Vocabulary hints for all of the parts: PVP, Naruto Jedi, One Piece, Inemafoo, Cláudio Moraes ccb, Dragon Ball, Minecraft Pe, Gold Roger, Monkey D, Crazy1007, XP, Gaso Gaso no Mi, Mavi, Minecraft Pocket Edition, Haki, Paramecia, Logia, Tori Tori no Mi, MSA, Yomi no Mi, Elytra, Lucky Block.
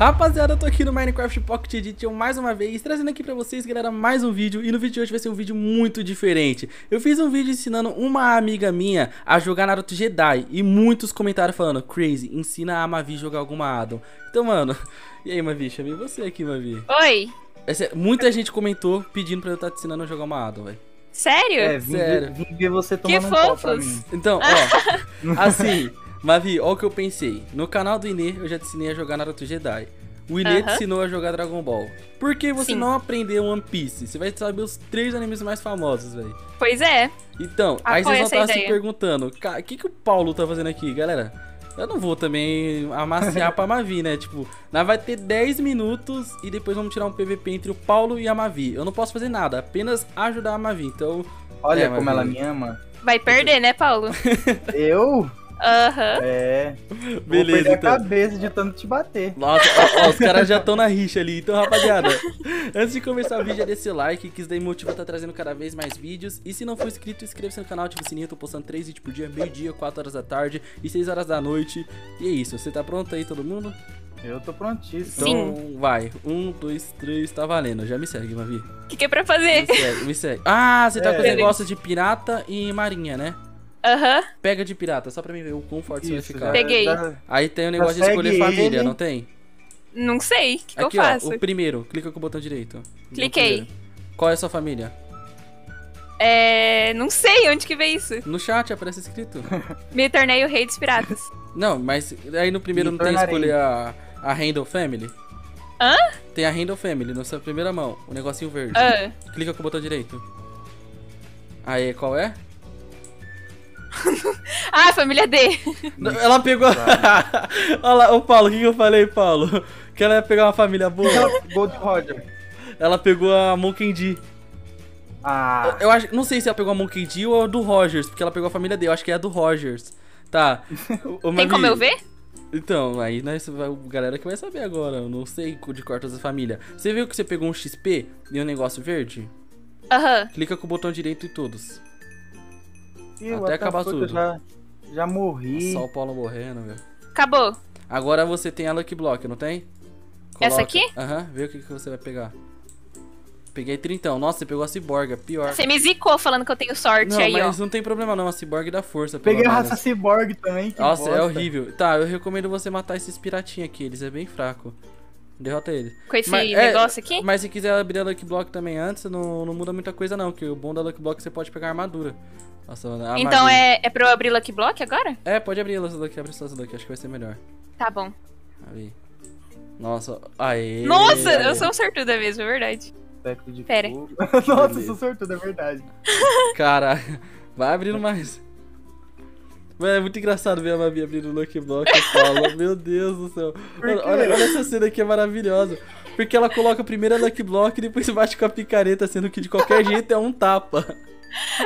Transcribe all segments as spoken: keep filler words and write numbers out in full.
Rapaziada, eu tô aqui no Minecraft Pocket Edition mais uma vez, trazendo aqui pra vocês, galera, mais um vídeo. E no vídeo de hoje vai ser um vídeo muito diferente. Eu fiz um vídeo ensinando uma amiga minha a jogar Naruto Jedi e muitos comentaram falando: Crazy, ensina a Mavi a jogar alguma addon. Então, mano, e aí, Mavi? Chamei você aqui, Mavi. Oi. Essa, muita gente comentou pedindo pra eu estar te ensinando a jogar uma addon, velho. Sério? É, vim, Sério. Vim ver você tomando um pau pra mim. Então, ó, assim... Mavi, olha o que eu pensei. No canal do Inê, eu já te ensinei a jogar Naruto Jedi. O Inê uh-huh. te ensinou a jogar Dragon Ball. Por que você Sim. não aprendeu One Piece? Você vai saber os três animes mais famosos, velho. Pois é. Então, Apoio aí vocês vão estar se perguntando: o que, que o Paulo tá fazendo aqui, galera? Eu não vou também amaciar pra Mavi, né? Tipo, nós vai ter dez minutos e depois vamos tirar um P V P entre o Paulo e a Mavi. Eu não posso fazer nada, apenas ajudar a Mavi. Então, olha é, Mavi, como ela me ama. Vai perder, né, Paulo? Eu? Aham. Uhum. É. Beleza, vou perder então. a cabeça de tanto te bater. Nossa, ó, ó, os caras já estão na rixa ali. Então, rapaziada, antes de começar o vídeo, já desse like, que isso daí motiva tá trazendo cada vez mais vídeos. E se não for inscrito, inscreva-se no canal, ativa o sininho. Eu tô postando três vídeos por dia, meio-dia, quatro horas da tarde e seis horas da noite. E é isso. Você tá pronto aí, todo mundo? Eu tô prontíssimo. Então, Sim. vai. Um, dois, três, tá valendo. Já me segue, Mavi. O que, que é pra fazer? Me segue, me segue. Ah, você tá é. com o negócio de pirata e marinha, né? Aham. Uhum. Pega de pirata, só pra mim ver o quão forte isso, você vai ficar. Peguei. Aí tem o negócio Consegue de escolher família, ele. não tem? Não sei, o que, que Aqui, eu faço? Ó, o primeiro, clica com o botão direito. Cliquei. Qual é a sua família? É... não sei, onde que vê isso? No chat, aparece escrito. Me tornei o rei dos piratas. Não, mas aí no primeiro Me não tornarei. tem escolher a, a Handle Family? Hã? Tem a Handle Family, na sua primeira mão, o negocinho verde. Uh. Clica com o botão direito. Aí, qual é? Ah, família D. Ela pegou. Olha lá, o Paulo, o que eu falei, Paulo? Que ela ia pegar uma família boa. Gold Roger. Ela pegou a Monkey D. Ah. Eu, eu acho, não sei se ela pegou a Monkey D ou a do Rogers, porque ela pegou a família D. Eu acho que é a do Rogers. Tá. Ô, Mavi, tem como eu ver? Então, aí nós, a galera que vai saber agora. Eu não sei de cortas da família. Você viu que você pegou um X P e um negócio verde? Aham. Uh-huh. Clica com o botão direito em todos. Até, até acabar tudo. Já, já morri. Só o Paulo morrendo, velho. Acabou. Agora você tem a Lucky Block, não tem? Coloca. Essa aqui? Aham, uhum, vê o que, que você vai pegar. Peguei trinta. Nossa, você pegou a ciborga, pior. Você me zicou falando que eu tenho sorte não, aí, mas ó. Mas não tem problema não, a ciborgue dá força. Peguei a raça ciborgue também, que Nossa, bosta. é horrível. Tá, eu recomendo você matar esses piratinhos aqui, eles é bem fraco. Derrota ele. Com esse mas, negócio é, aqui? Mas se quiser abrir a Lucky Block também antes, não, não muda muita coisa não, que o bom da Lucky Block você pode pegar a armadura. Nossa, a então é, é pra eu abrir Lucky Block agora? É, pode abrir Lucky Block, abre Lucky Block, acho que vai ser melhor. Tá bom. Aí. Nossa, aí. Nossa, aê. eu sou um sortuda mesmo, é verdade. De Pera. Nossa, Beleza. eu sou sortuda, é verdade. Cara, vai abrindo mais. Mano, é muito engraçado ver a Mavi abrindo o Lucky Block e fala, meu Deus do céu. Mano, olha, olha essa cena aqui, é maravilhosa. Porque ela coloca primeiro a Lucky Block e depois bate com a picareta, sendo que de qualquer jeito é um tapa.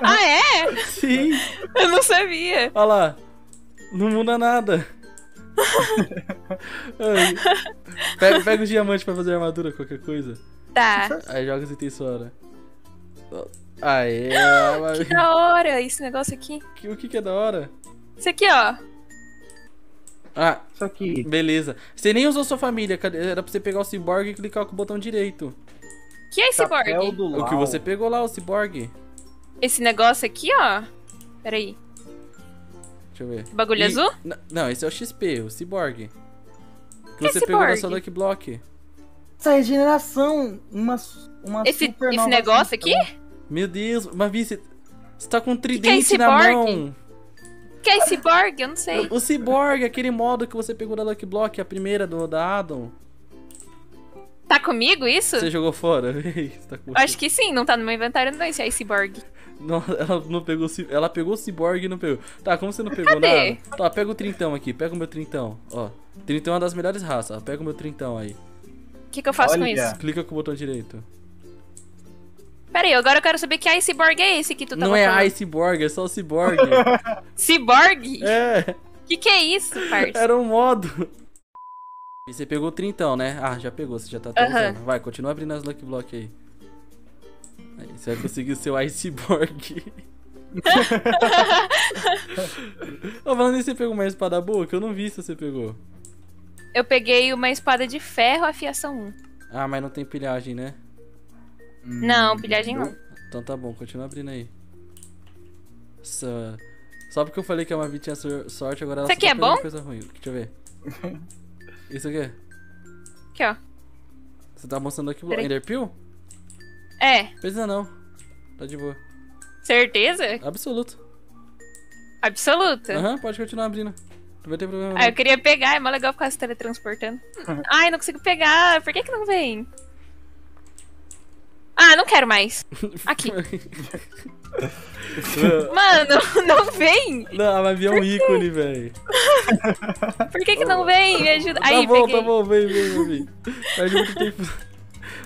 Ah, é? Sim. Eu não sabia. Olha lá, não muda nada. pega, pega os diamantes pra fazer armadura, qualquer coisa. Tá. Aí joga os itens fora. Aê, Mavi. Que da hora esse negócio aqui. Que, o que que é da hora? Isso aqui, ó. Ah, isso aqui. Beleza. Você nem usou sua família. Era pra você pegar o ciborgue e clicar com o botão direito. Que é ciborgue? O que você pegou lá, o ciborgue. Esse negócio aqui, ó. Pera aí. Deixa eu ver. Esse bagulho e... azul? Não, esse é o X P, o ciborgue. Que, que você é pegou na sua Lucky Block. Essa regeneração. Uma, uma esse, super esse nova negócio aqui? Meu Deus, Mavi, você, você tá com um tridente que que é na mão. Que é ciborgue? Eu não sei. O ciborgue, aquele modo que você pegou da Lucky Block, a primeira do, da addon. Tá comigo isso? Você jogou fora? Tá com... Acho que sim, não tá no meu inventário não, esse é ciborgue. Não, ela não pegou, ela pegou o ciborgue e não pegou. Tá, como você não pegou Cadê? nada? Tá, pega o trintão aqui, pega o meu trintão, ó. Trintão é uma das melhores raças, ó. Pega o meu trintão aí. O que que eu faço Olha. com isso? Clica com o botão direito. Pera aí, agora eu quero saber que iceborg é esse que tu tá Não mostrando. é iceborg, é só o ciborgue. Ciborgue? É. Que que é isso, parça? Era um modo. E você pegou o trintão, né? Ah, já pegou, você já tá atualizando. Uhum. Vai, continua abrindo as Lucky Block aí. Aí você vai conseguir o seu iceborg. Ô, falando nisso, você pegou uma espada boa? Que eu não vi se você pegou. Eu peguei uma espada de ferro, afiação um. Ah, mas não tem pilhagem, né? Não, hum, pilhagem não. Então tá bom, continua abrindo aí. Nossa. Só porque eu falei que a Mavi tinha sorte, agora ela só tá pegando coisa ruim. Deixa eu ver. Isso aqui? Aqui, ó. Você tá mostrando aqui o Enderpeel? É. Precisa não. Tá de boa. Certeza? Absoluto. Absoluto? Aham, uhum, pode continuar abrindo. Não vai ter problema. Ah, não. Eu queria pegar, é mó legal ficar se teletransportando. Ai, não consigo pegar. Por que que não vem? Ah, não quero mais. Aqui. Mano, não vem! Não, a Mavi é um ícone, velho. Por que que não vem? Me ajuda. Tá aí, bom, peguei. Tá bom, vem, vem, Mavi. Perde muito tempo.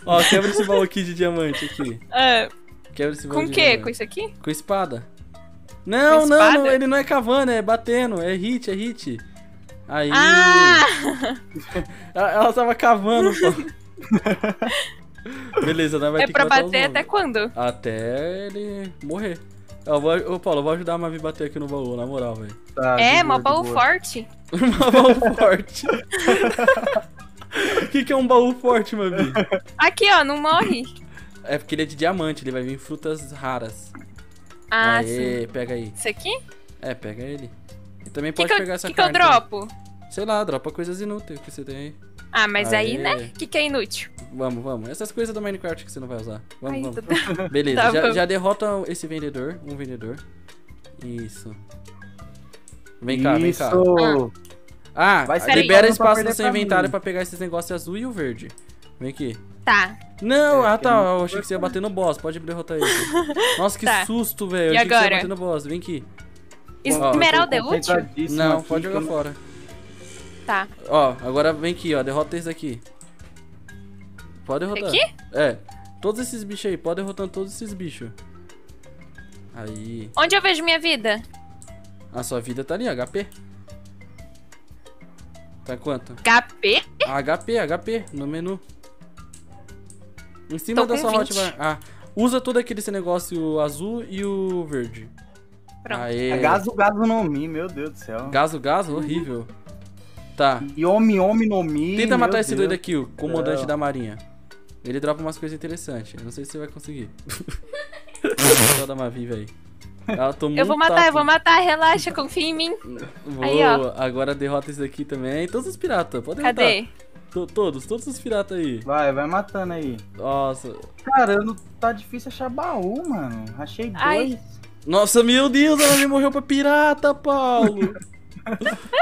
Ó, quebra esse baú aqui de diamante aqui. Ah, quebra esse baú. Com o quê? Diamante. Com isso aqui? Com espada. Não, com não, não, ele não é cavando, é batendo. É hit, é hit. Aí. Ah! ela, ela tava cavando, pô. Beleza, né? Vai é ter pra que bater até quando? Até ele morrer. Eu vou, eu, Paulo, eu vou ajudar a Mavi a bater aqui no baú, na moral, velho. Tá, é, uma baú forte. Uma baú forte. O que, que é um baú forte, Mavi? Aqui, ó, não morre. É porque ele é de diamante, ele vai vir em frutas raras. Ah, aê, sim. Pega aí. Isso aqui? É, pega ele. E também que pode que pegar eu, essa que carne. O que eu dropo? Também. Sei lá, dropa coisas inúteis que você tem aí. Ah, mas aê. Aí, né? O que, que é inútil? Vamos, vamos. Essas coisas do Minecraft que você não vai usar. Vamos, ai, vamos. Tá... Beleza, tá, já, vamos. Já derrota esse vendedor. Um vendedor. Isso. Vem cá, vem cá. Isso. Ah, vai, libera aí. Espaço no seu inventário pra pegar esses negócios azul e o verde. Vem aqui. Tá. Não, é, ah tá, eu achei que você ia bater no boss. Pode derrotar ele. Nossa, que tá. Susto, velho. Eu achei agora? Que você ia bater no boss. Vem aqui. Esmeralda é útil? Não, pode jogar como... fora. Tá. Ó, agora vem aqui, ó. Derrota esse daqui. Pode derrotar. Aqui? É. Todos esses bichos aí. Pode derrotar todos esses bichos. Aí. Onde eu vejo minha vida? A sua vida tá ali, H P. Tá quanto? H P? H P, H P. No menu. Em cima da sua hotbar. Ah, usa todo aquele esse negócio azul e o verde. Pronto. Aê. É Gaso Gaso no Mi, meu Deus do céu. Gaso Gaso, horrível. Tá. Yomi no Mi. Tenta matar Deus. Esse doido aqui, o comandante é. Da marinha. Ele dropa umas coisas interessantes. Eu não sei se você vai conseguir. Da Mavi, velho. Ela tomou eu vou matar, tato. Eu vou matar, relaxa, confia em mim. Boa. Aí, ó. Agora derrota esse daqui também. Todos os piratas, pode derrotar. Cadê? T todos, todos os piratas aí. Vai, vai matando aí. Nossa. Cara, eu não... tá difícil achar baú, mano. Achei dois. Ai. Nossa, meu Deus, ela me morreu pra pirata, Paulo.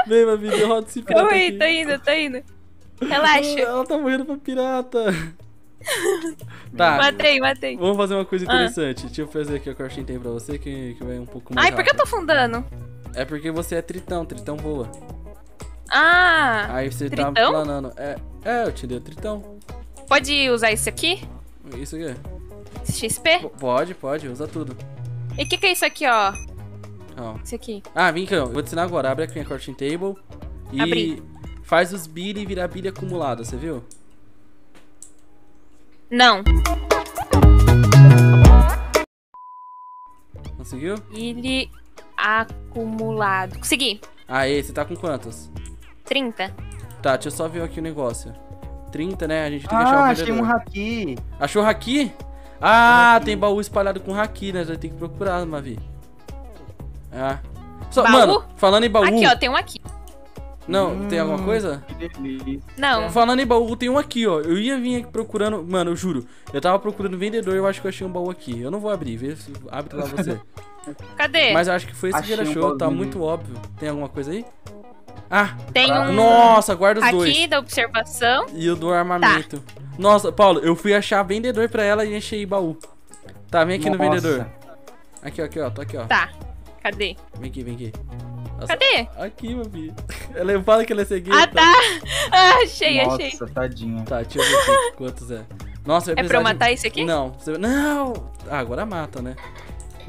Vem, Mavi, derrota esse pirata. Oi, aqui. Tô indo, tô indo. Relaxa. Ela tá morrendo pra pirata. Tá. Matei, matei. Vamos fazer uma coisa interessante. Ah. Deixa eu fazer aqui o que eu achei pra você, que, que vai um pouco mais. Ai, rápido. Por que eu tô afundando? É porque você é tritão, tritão voa. Ah! Aí você tritão? Tá planando. É, é, eu te dei o tritão. Pode usar isso aqui? Isso aqui? X P? P pode, pode, usa tudo. E o que, que é isso aqui, ó? Oh. Isso aqui. Ah, vem cá, eu vou te ensinar agora. Abre aqui a crafting table e abri. Faz os bilhas e virar bilha acumulada, você viu? Não. Conseguiu? Bilha acumulado. Consegui. Aê, você tá com quantos? trinta. Tá, deixa eu só ver aqui o negócio. trinta, né? A gente tem que ah, achar o vendedor. Achei um haki. Achou haki? Ah, haki. Tem baú espalhado com haki, né? Já tem que procurar, Mavi. Ah. Só, baú? Mano, falando em baú... Aqui, ó, tem um aqui. Não, hum, tem alguma coisa? Que delícia. Não. Falando em baú, tem um aqui, ó. Eu ia vir aqui procurando... Mano, eu juro. Eu tava procurando vendedor e eu acho que eu achei um baú aqui. Eu não vou abrir. Vê se abre lá você. Cadê? Mas eu acho que foi esse que ele achou. Tá muito óbvio. Tem alguma coisa aí? Ah! Tem um... Nossa, guarda os dois. Aqui da observação. E o do armamento. Tá. Nossa, Paulo, eu fui achar vendedor pra ela e achei baú. Tá, vem aqui. Nossa. No vendedor. Aqui, ó, aqui, ó. Tô aqui, ó. Tá. Cadê? Vem aqui, vem aqui. Nossa, cadê? Aqui, Mavi. Ela fala que ela é cegueira. Ah, tá. Ah, achei, nossa, achei. Nossa, tadinha. Tá, deixa eu ver aqui quantos é. Nossa, vai é pra eu matar de... isso aqui? Não. Você... Não. Ah, agora mata, né?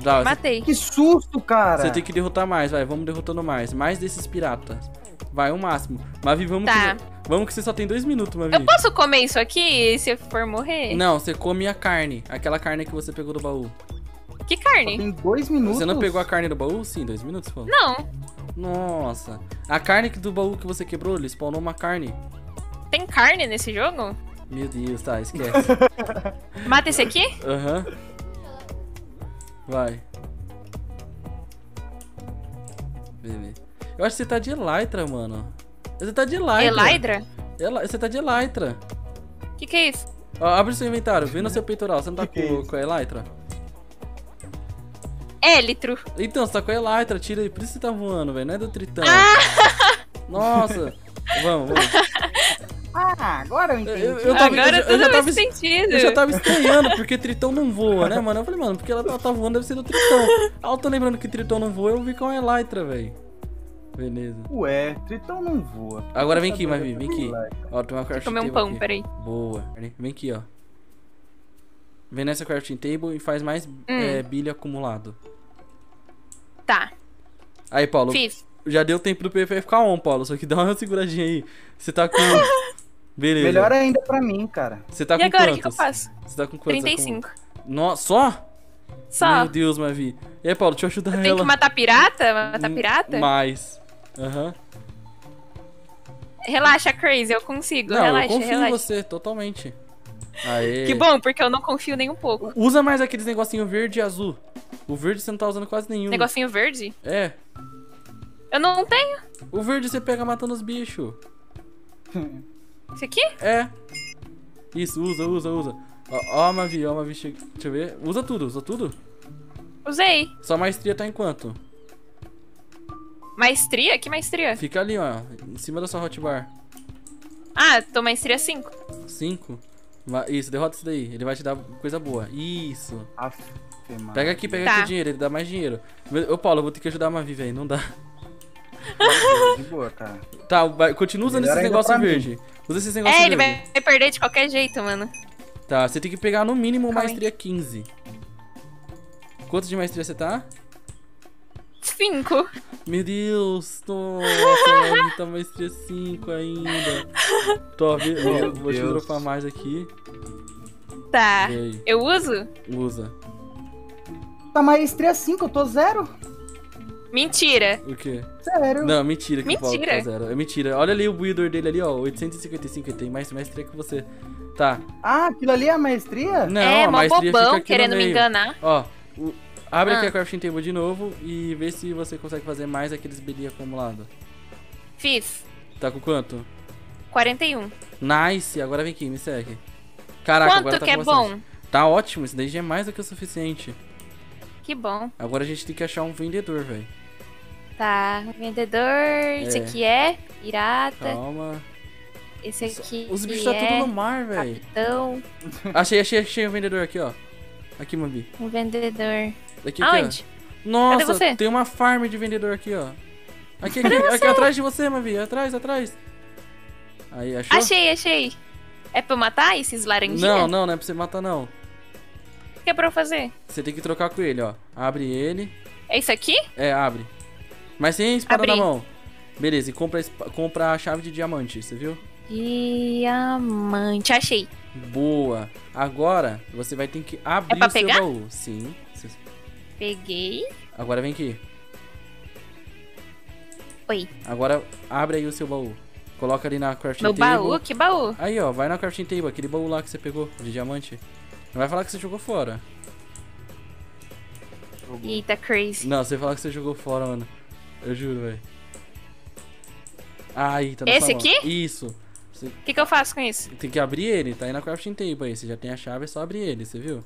Dá, matei. Você... Que susto, cara. Você tem que derrotar mais, vai. Vamos derrotando mais. Mais desses piratas. Vai, o um máximo. Mavi, vamos tá. que... Vamos que você só tem dois minutos, Mavi. Eu posso comer isso aqui se eu for morrer? Não, você come a carne. Aquela carne que você pegou do baú. Que carne? Só tem dois minutos. Você não pegou a carne do baú? Sim, dois minutos, Paulo. Não. Nossa. A carne do baú que você quebrou, ele spawnou uma carne. Tem carne nesse jogo? Meu Deus, tá, esquece. Mata esse aqui? Aham. Uhum. Vai. Beleza. Eu acho que você tá de elytra, mano. Você tá de elytra. Elytra? Você tá de elytra. Que que é isso? Ó, abre seu inventário, vem no seu peitoral. Você não tá que com, que é com a elytra? Élitro. Então, você tá com a elytra, tira aí. Por isso você tá voando, velho. Não é do Tritão. Ah! Nossa. Vamos, vamos. Ah, agora eu entendi. Eu, eu tava, agora eu, eu, já tava, sentido. eu já tava estranhando, porque Tritão não voa, né, mano? Eu falei, mano, porque ela tá voando deve ser do Tritão. Ah, eu tô lembrando que Tritão não voa, eu vi com a elytra, velho. Beleza. Ué, Tritão não voa. Agora vem aqui, Mavi, vem aqui. Ó, tem uma crafting table. Deixa eu comer um pão, peraí. Boa. Vem aqui, ó. Vem nessa crafting table e faz mais hum. é, bilha acumulado. Tá. Aí, Paulo. Fiz. Já deu tempo do P V ficar on, Paulo. Só que dá uma seguradinha aí. Você tá com... Beleza. Melhor ainda pra mim, cara. Você tá e com agora, quantos? E agora, o que eu faço? Você tá com quantos? trinta e cinco. No... Só? Só. Meu Deus, Mavi. E aí, Paulo, deixa eu ajudar eu ela. Tem que matar pirata? Matar pirata? Mais. Aham. Uhum. Relaxa, Crazy. Eu consigo. Não, relaxa, eu confio relaxa. em você totalmente. Aê. Que bom, porque eu não confio nem um pouco. Usa mais aqueles negocinho verde e azul. O verde você não tá usando quase nenhum. Negocinho verde? É. Eu não tenho. O verde você pega matando os bichos. Esse aqui? É. Isso, usa, usa, usa. Ó, ó, Mavi, ó, Mavi, deixa eu ver. Usa tudo, usa tudo. Usei. Sua maestria tá em quanto? Maestria? Que maestria? Fica ali, ó, em cima da sua hotbar. Ah, tô maestria cinco. cinco? Isso, derrota isso daí. Ele vai te dar coisa boa. Isso. Aff, pega aqui, pega tá. aqui o dinheiro, ele dá mais dinheiro. Ô, Paulo, eu vou ter que ajudar a Mavi, velho, não dá. De boa, cara. Tá, vai, continua usando esses negócios verdes. Usa esses negócios verdes. É, verde. Ele vai perder de qualquer jeito, mano. Tá, você tem que pegar no mínimo Calma maestria aí. quinze. Quanto de maestria você tá? cinco. Meu Deus, nossa, tá maestria cinco ainda. Top, ó, vou te dropar mais aqui. Tá, eu uso? Usa. Tá maestria cinco, eu tô zero. Mentira. O quê? Sério? Não, mentira que mentira. O Paulo tá zero. É mentira. Olha ali o builder dele ali, ó. oitocentos e cinquenta e cinco, ele tem mais maestria que você. Tá. Ah, aquilo ali é a maestria? Não, é, a maestria bobão, fica aqui querendo me enganar. Ó, o, abre ah. aqui a crafting table de novo e vê se você consegue fazer mais aqueles belinhos acumulados. Fiz. Tá com quanto? quarenta e um. Nice. Agora vem aqui, me segue. Caraca, quanto agora tá que é bom? Tá ótimo, isso daí já é mais do que o suficiente. Que bom. Agora a gente tem que achar um vendedor, velho. Tá, vendedor... É. Esse aqui é pirata. Calma. Esse aqui Os bichos é... tá tudo no mar, velho. Capitão. Achei, achei, achei um vendedor aqui, ó. Aqui, Mabi. Um vendedor. Aqui, aonde? Aqui, Nossa, Cadê você? tem uma farm de vendedor aqui, ó. Aqui, aqui, aqui atrás de você, Mabi. Atrás, atrás. Aí, achou? Achei, achei. É pra eu matar esses laranjinhas? Não, não, não é pra você matar, não. O que é pra eu fazer? Você tem que trocar com ele, ó. Abre ele. É isso aqui? É, abre. Mas sem espada Abri. na mão. Beleza, e compra, compra a chave de diamante, você viu? Diamante, achei. Boa. Agora, você vai ter que abrir é pra o pegar? seu baú. Sim. Peguei. Agora vem aqui. Oi. Agora, abre aí o seu baú. Coloca ali na crafting Meu table. Meu baú? Que baú? Aí, ó, vai na crafting table, aquele baú lá que você pegou, de diamante. Não vai falar que você jogou fora. Eita, Crazy. Não, você vai falar que você jogou fora, mano. Eu juro, velho. Aí, tá na Esse aqui? Mão. Isso. O você... que, que eu faço com isso? Tem que abrir ele, tá aí na crafting table aí. Você já tem a chave, é só abrir ele, você viu?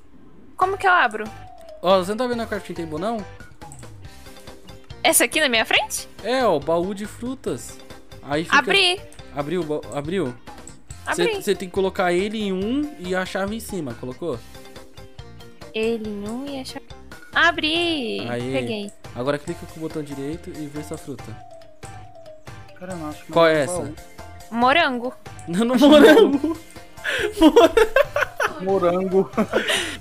Como que eu abro? Ó, oh, você não tá vendo a crafting table, não? Essa aqui na minha frente? É, ó, o baú de frutas. Aí fica... Abri. Abriu, ba... abriu. Você tem que colocar ele em um e a chave em cima, colocou? Ele em um e a chave... Abri! Aê. Peguei. Agora clica com o botão direito e vê essa fruta. Caramba, acho que Qual é essa? Baú. Morango. Não, não morango. Morango. Morango.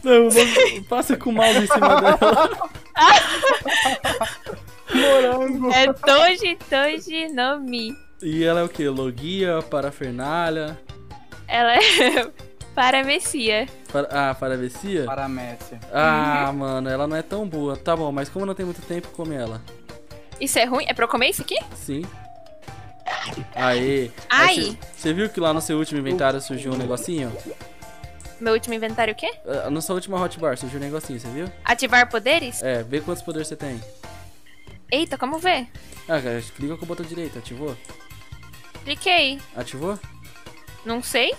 Não, não, passa com o mouse em cima dela. Morango. É Tori Tori no Mi. E ela é o que? Logia, parafernália? Ela é paramecia. Para... Ah, paramecia? Paramecia. Ah, uhum. mano, ela não é tão boa. Tá bom, mas como não tem muito tempo, come ela. Isso é ruim? É pra eu comer isso aqui? Sim. Aê. Ai. Você viu que lá no seu último inventário surgiu um negocinho? Meu último inventário o quê? A nossa última hotbar surgiu um negocinho, você viu? Ativar poderes? É, vê quantos poderes você tem. Eita, como ver? Ah, cara, clica com o botão direito, ativou? Cliquei. Ativou? Não sei.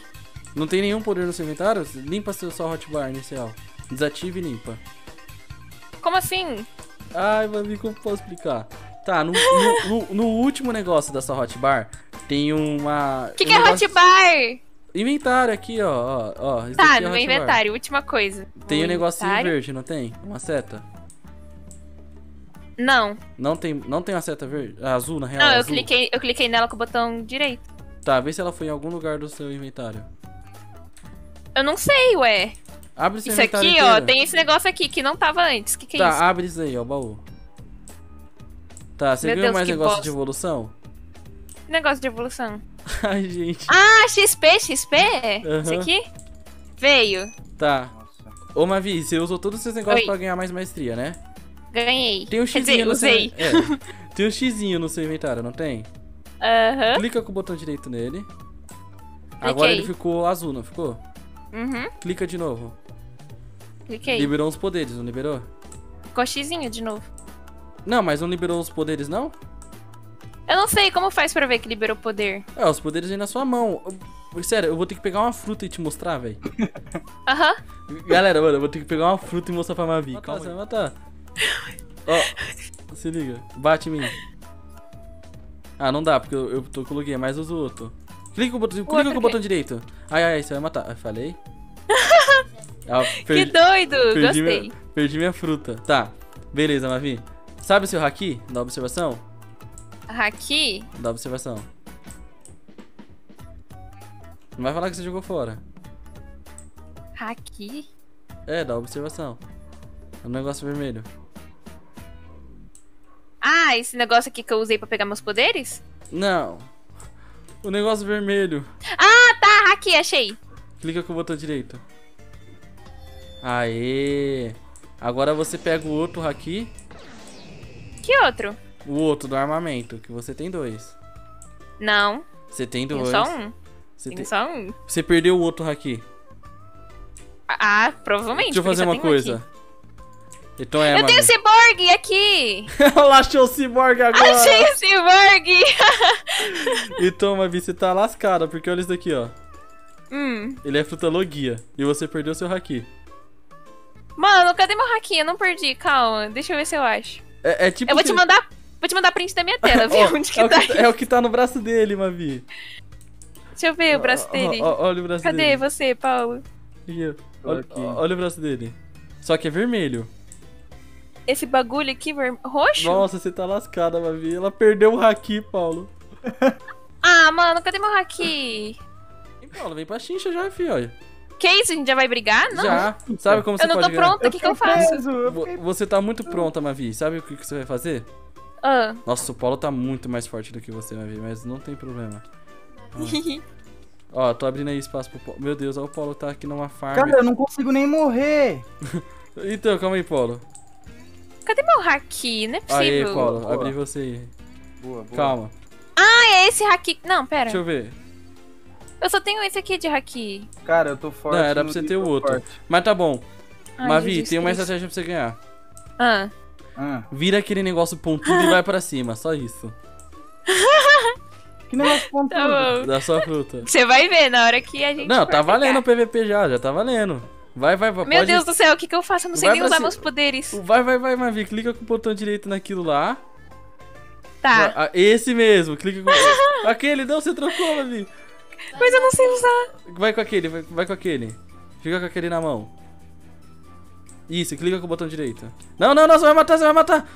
Não tem nenhum poder no seu inventário? Limpa seu só hotbar inicial. Desative e limpa. Como assim? Ai, mano, como posso explicar? Tá, no, no, no, no último negócio da sua hotbar tem uma... O que, um que é hotbar? Inventário aqui, ó. ó, ó isso tá, no é meu inventário, última coisa. Tem um negocinho verde, não tem? Uma seta? Não. Não tem, não tem uma seta verde? Azul, na real? Não, eu cliquei, eu cliquei nela com o botão direito. Tá, vê se ela foi em algum lugar do seu inventário. Eu não sei, ué. Abre esse inventário inteiro. Isso aqui, ó, tem esse negócio aqui que não tava antes. Que que é isso? Tá, abre isso aí, ó, o baú. Tá, você viu mais negócio de evolução? Negócio de evolução. Ai, gente. Ah, X P, X P? Uhum. Isso aqui? Veio. Tá. Ô, Mavi, você usou todos os seus negócios Oi. pra ganhar mais maestria, né? Ganhei. Tem um Quer dizer, usei. Seu... É. Tem um xizinho no seu inventário, não tem? Aham. Uhum. Clica com o botão direito nele. Cliquei. Agora ele ficou azul, não ficou? Uhum. Clica de novo. Cliquei. Liberou os poderes, não liberou? Ficou xizinho de novo. Não, mas não liberou os poderes, não? Eu não sei, como faz pra ver que liberou o poder? É, os poderes aí na sua mão. Eu, sério, eu vou ter que pegar uma fruta e te mostrar, velho. Aham. Uhum. Galera, mano, eu vou ter que pegar uma fruta e mostrar pra Mavi. Calma, você vai matar. Ó, se liga. Bate em mim. Ah, não dá, porque eu, eu tô, coloquei, mas uso o outro. Clica, o botão, o clica outro com o botão direito. Ai, ai, você vai matar. Eu falei. Ah, perdi, que doido, perdi gostei. Minha, perdi minha fruta. Tá, beleza, Mavi. Sabe o seu haki da observação? Haki? Da observação. Não vai falar que você jogou fora. Haki? É, da observação. É um negócio vermelho. Ah, esse negócio aqui que eu usei pra pegar meus poderes? Não. O negócio vermelho. Ah, tá, haki, achei. Clica com o botão direito. Aê. Agora você pega o outro haki. Que outro? O outro do armamento, que você tem dois. Não. Você tem dois. Tem só um. Você tem, tem só um. Você perdeu o outro haki. Ah, provavelmente. Deixa eu fazer uma coisa. Um então é. Eu tenho o ciborgue aqui! Ela achou o ciborgue agora! Achei o ciborgue! Então, Mavi, você tá lascada, porque olha isso daqui, ó. Hum. Ele é fruta logia. E você perdeu o seu haki. Mano, cadê meu haki? Eu não perdi, calma. Deixa eu ver se eu acho. É, é tipo eu vou que... te mandar vou te mandar print da minha tela, viu? Oh, onde que é tá que, é o que tá no braço dele, Mavi. Deixa eu ver o braço oh, dele. Oh, oh, olha o braço Cadê dele. Cadê você, Paulo? Olha, olha, olha o braço dele. Só que é vermelho. Esse bagulho aqui, ver... roxo? Nossa, você tá lascada, Mavi. Ela perdeu o haki, Paulo. Ah, mano, cadê meu haki? Vem, Paulo, vem pra chincha já, filho, olha. Que isso? A gente já vai brigar? Não. Já. Sabe como você pode... Eu não tô pronta, o que que eu faço? Você tá muito pronta, Mavi. Sabe o que que você vai fazer? Ah. Nossa, o Paulo tá muito mais forte do que você, Mavi, mas não tem problema. Ó, ó, tô abrindo aí espaço pro Paulo. Meu Deus, ó, o Paulo tá aqui numa farm. Cara, eu não consigo nem morrer. Então, calma aí, Paulo. Cadê meu haki? Não é possível. Aí, Paulo, boa. Abri você aí. Boa, boa. Calma. Ah, é esse haki... Não, pera. Deixa eu ver. Eu só tenho esse aqui de haki. Cara, eu tô forte. Não, era pra você ter o outro. Forte. Mas tá bom. Ai, Mavi, Jesus tem uma Cristo. estratégia pra você ganhar. Ah. ah. Vira aquele negócio pontudo e vai pra cima. Só isso. Que negócio pontudo? Tá da sua fruta. Você vai ver na hora que a gente... Não, tá valendo o P V P já. Já tá valendo. Vai, vai, vai. Meu pode... Deus do céu, o que que eu faço? Eu não sei vai nem usar c... meus poderes. Vai, vai, vai, Mavi. Clica com o botão direito naquilo lá. Tá. Esse mesmo. Clica com... Aquele, não, você trocou, Mavi. Mas eu não sei usar. Vai com aquele, vai, vai com aquele. Fica com aquele na mão. Isso, clica com o botão direito. Não, não, não, você vai matar, você vai matar.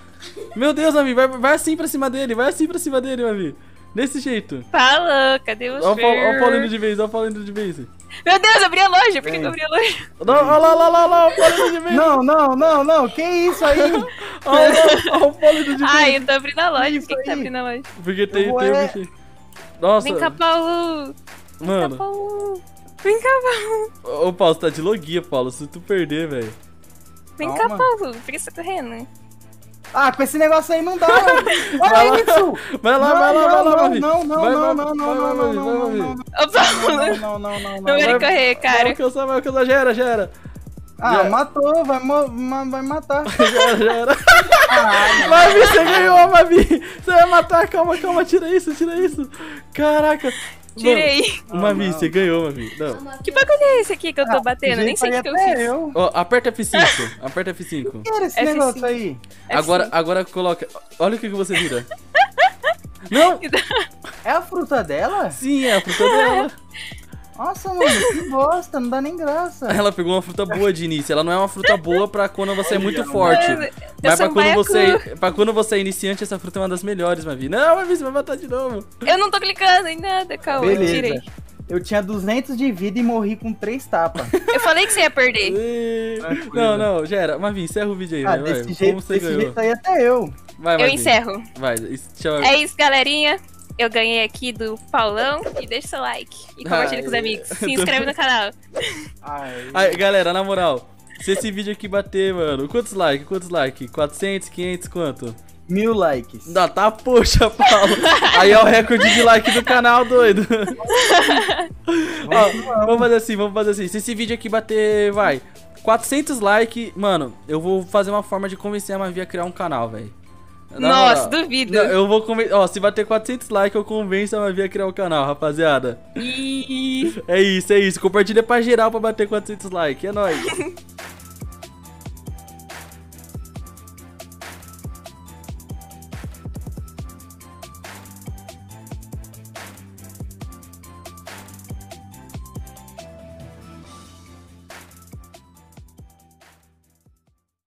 Meu Deus, Mavi, vai, vai assim pra cima dele. Vai assim pra cima dele, Mavi. Desse jeito. Fala, cadê o Olha o Paulo indo de vez, olha o Paulo indo de vez. Meu Deus, abri a loja, por que eu abri a loja? Olha lá, olha lá, olha lá, o Paulo indo de vez. Não, não, não, não, que isso aí? Olha o Paulo indo de vez. Ai, eu tô abrindo a loja, por que que tá abrindo a loja? Porque tem, tem é... um bichinho. Nossa. Vem cá, Paulo. Mano. Paulo. Vem cá, Paulo. Ô, Paulo, você tá de logia, Paulo. Se tu perder, velho. Vem Calma. cá, Paulo. Por que você tá correndo? Ah, com esse negócio aí não dá. Olha isso. Vai lá, vai lá, vai lá. Não, não, não, não, não, não, não, não, não. Não, não, não, não. Não correr, cara. Que eu sou, que eu gera, gera. Ah, matou, vai vai matar. Gera, gera. Mavi, você ganhou, Mavi. Você vai matar, calma, calma, tira isso, tira isso. Caraca. Tirei. Não, Mami, não. Você ganhou, Mami. Não. Que bagulho é esse aqui que eu tô ah, batendo? Nem sei o que eu fiz. Eu. Oh, aperta F cinco. Aperta F cinco. O que era esse F cinco. Negócio aí? Agora, agora coloca. Olha o que você vira. Não! É a fruta dela? Sim, é a fruta dela. Nossa, mano, que bosta, não dá nem graça. Ela pegou uma fruta boa de início. Ela não é uma fruta boa pra quando você é muito forte. Mano, mas pra quando, você, pra quando você é iniciante, essa fruta é uma das melhores, Mavi. Não, Mavi, você vai matar de novo. Eu não tô clicando em nada, calma, eu tirei. Eu tinha duzentos de vida e morri com três tapas. Eu falei que você ia perder. Não, não, Gera, Mavi, encerra o vídeo aí. Ah, vai, desse vai. Jeito, como você desse ganhou. Jeito aí até eu. Vai, eu encerro. Vai, tchau. É isso, galerinha. Eu ganhei aqui do Paulão e deixa seu like e compartilha ai, com os amigos. Se inscreve no canal. Ai. Ai, galera, na moral, se esse vídeo aqui bater, mano, quantos likes? Quantos likes? quatrocentos, quinhentos, quanto? Mil likes. Dá, tá, poxa, Paulo. Aí é o recorde de like do canal, doido. Ó, vamos fazer assim, vamos fazer assim. Se esse vídeo aqui bater, vai, quatrocentos likes, mano, eu vou fazer uma forma de convencer a Mavi a criar um canal, velho. Não, nossa, duvido. Eu vou conven... Ó, se bater quatrocentos likes, eu convenço a Mavi a criar o canal, rapaziada. E... É isso, é isso. Compartilha pra geral pra bater quatrocentos likes. É nóis.